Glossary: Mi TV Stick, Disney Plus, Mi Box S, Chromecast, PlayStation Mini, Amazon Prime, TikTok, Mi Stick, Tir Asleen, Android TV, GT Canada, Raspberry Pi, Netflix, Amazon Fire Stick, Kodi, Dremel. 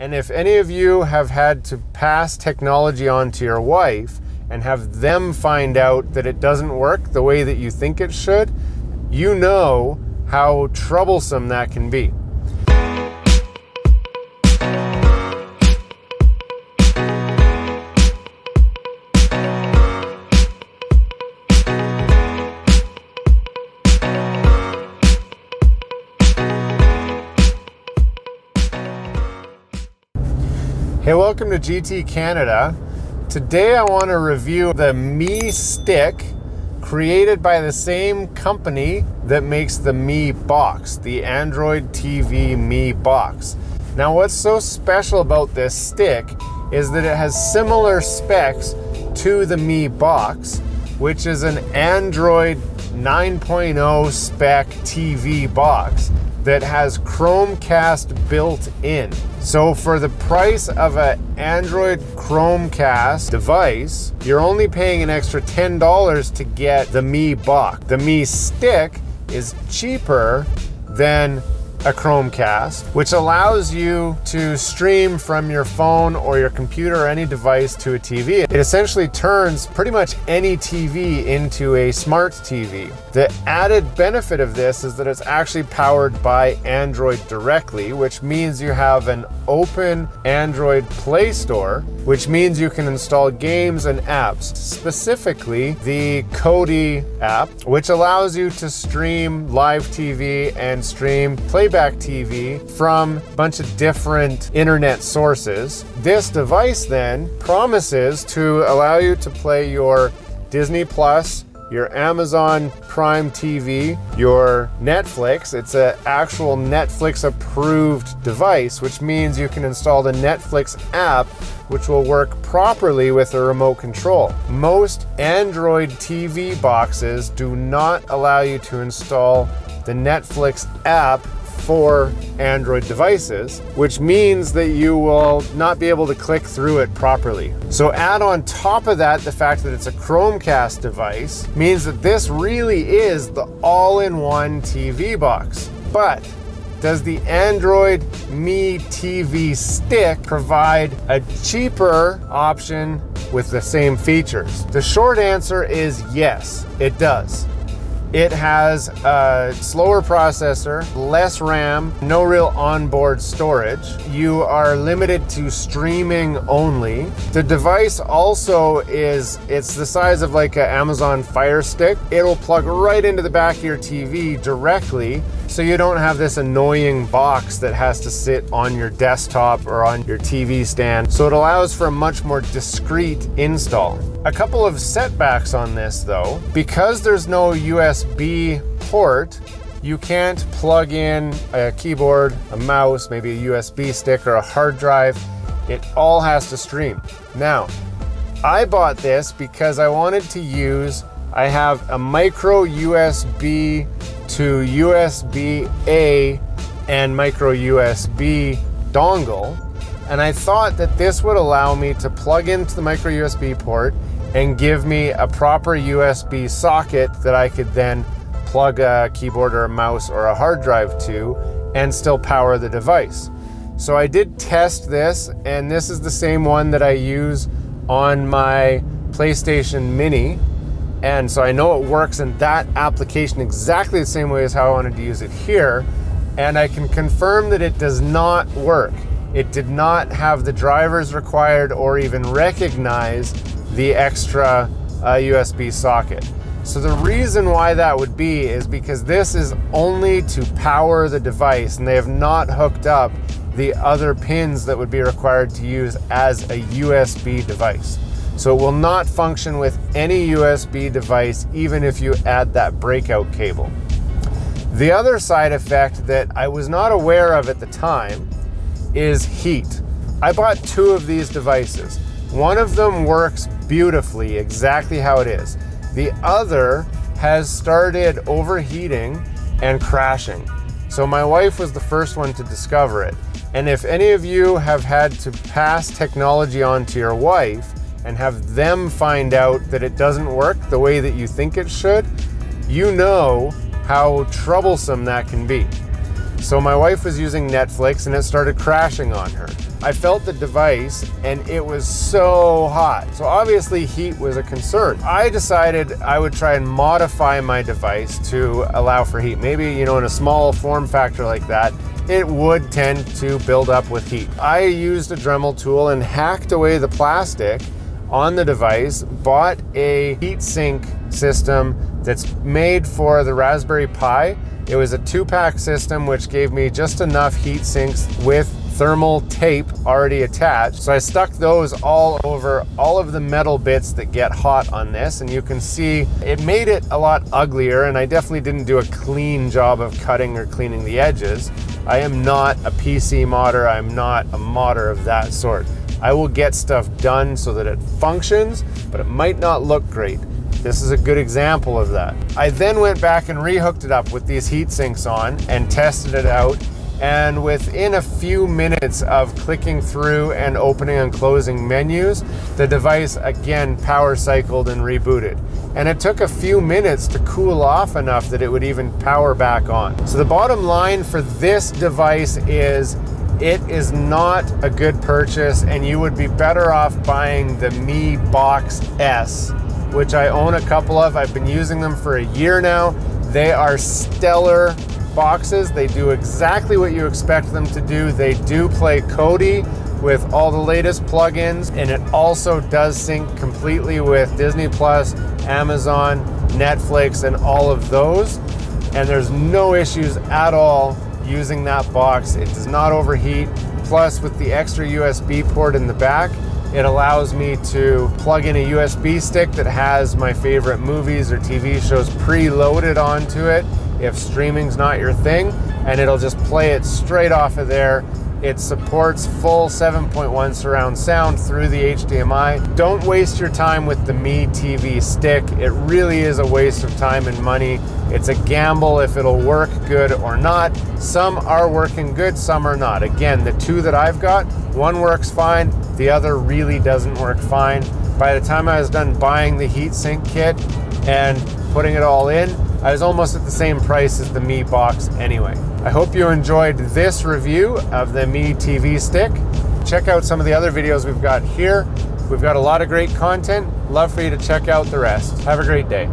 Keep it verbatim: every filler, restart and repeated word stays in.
And if any of you have had to pass technology on to your wife and have them find out that it doesn't work the way that you think it should, you know how troublesome that can be. Hey, welcome to G T Canada. Today I want to review the Mi Stick, created by the same company that makes the Mi Box, the Android T V Mi Box. Now what's so special about this stick is that it has similar specs to the Mi Box, which is an Android nine point oh spec T V box that has Chromecast built in. So for the price of an Android Chromecast device, you're only paying an extra ten dollars to get the Mi Box. The Mi Stick is cheaper than a Chromecast, which allows you to stream from your phone or your computer or any device to a T V. It essentially turns pretty much any T V into a smart T V. The added benefit of this is that it's actually powered by Android directly, which means you have an open Android Play Store, which means you can install games and apps, specifically the Kodi app, which allows you to stream live T V and stream play Playback T V from a bunch of different internet sources. This device then promises to allow you to play your Disney Plus, your Amazon Prime T V, your Netflix. It's an actual Netflix approved device, which means you can install the Netflix app, which will work properly with a remote control. Most Android T V boxes do not allow you to install the Netflix app for Android devices, which means that you will not be able to click through it properly. So add on top of that, the fact that it's a Chromecast device means that this really is the all-in-one T V box. But does the Android Mi T V Stick provide a cheaper option with the same features? The short answer is yes, it does. It has a slower processor, less RAM, no real onboard storage. You are limited to streaming only. The device also is, it's the size of like an Amazon Fire Stick. It'll plug right into the back of your T V directly, so you don't have this annoying box that has to sit on your desktop or on your T V stand. So it allows for a much more discreet install. A couple of setbacks on this though, because there's no U S B port, you can't plug in a keyboard, a mouse, maybe a U S B stick or a hard drive. It all has to stream. Now, I bought this because I wanted to use, I have a micro U S B to U S B A and micro U S B dongle. And I thought that this would allow me to plug into the micro U S B port and give me a proper U S B socket that I could then plug a keyboard or a mouse or a hard drive to and still power the device. So I did test this, and this is the same one that I use on my PlayStation Mini. And so I know it works in that application exactly the same way as how I wanted to use it here. And I can confirm that it does not work. It did not have the drivers required or even recognize the extra uh, U S B socket. So the reason why that would be is because this is only to power the device, and they have not hooked up the other pins that would be required to use as a U S B device. So it will not function with any U S B device, even if you add that breakout cable. The other side effect that I was not aware of at the time is heat. I bought two of these devices. One of them works beautifully, exactly how it is. The other has started overheating and crashing. So my wife was the first one to discover it. And if any of you have had to pass technology on to your wife and have them find out that it doesn't work the way that you think it should, you know how troublesome that can be. So my wife was using Netflix and it started crashing on her. I felt the device and it was so hot. So obviously heat was a concern. I decided I would try and modify my device to allow for heat. Maybe, you know, in a small form factor like that, it would tend to build up with heat. I used a Dremel tool and hacked away the plastic on the device, bought a heat sink system that's made for the Raspberry Pi. It was a two-pack system which gave me just enough heat sinks with thermal tape already attached. So I stuck those all over all of the metal bits that get hot on this, and you can see it made it a lot uglier, and I definitely didn't do a clean job of cutting or cleaning the edges. I am not a P C modder, I'm not a modder of that sort. I will get stuff done so that it functions, but it might not look great. This is a good example of that. I then went back and rehooked it up with these heat sinks on and tested it out. And within a few minutes of clicking through and opening and closing menus, the device again power cycled and rebooted. And it took a few minutes to cool off enough that it would even power back on. So the bottom line for this device is, it is not a good purchase, and you would be better off buying the Mi Box S, which I own a couple of. I've been using them for a year now. They are stellar boxes. They do exactly what you expect them to do. They do play Kodi with all the latest plugins, and it also does sync completely with Disney Plus, Amazon, Netflix, and all of those. And there's no issues at all using that box. It does not overheat. Plus, with the extra U S B port in the back, it allows me to plug in a U S B stick that has my favorite movies or T V shows preloaded onto it if streaming's not your thing, and it'll just play it straight off of there. It supports full seven point one surround sound through the H D M I. Don't waste your time with the Mi T V Stick. It really is a waste of time and money. It's a gamble if it'll work good or not. Some are working good, some are not. Again, the two that I've got, one works fine, the other really doesn't work fine. By the time I was done buying the heatsink kit and putting it all in, I was almost at the same price as the Mi Box anyway. I hope you enjoyed this review of the Mi T V Stick. Check out some of the other videos we've got here. We've got a lot of great content. Love for you to check out the rest. Have a great day.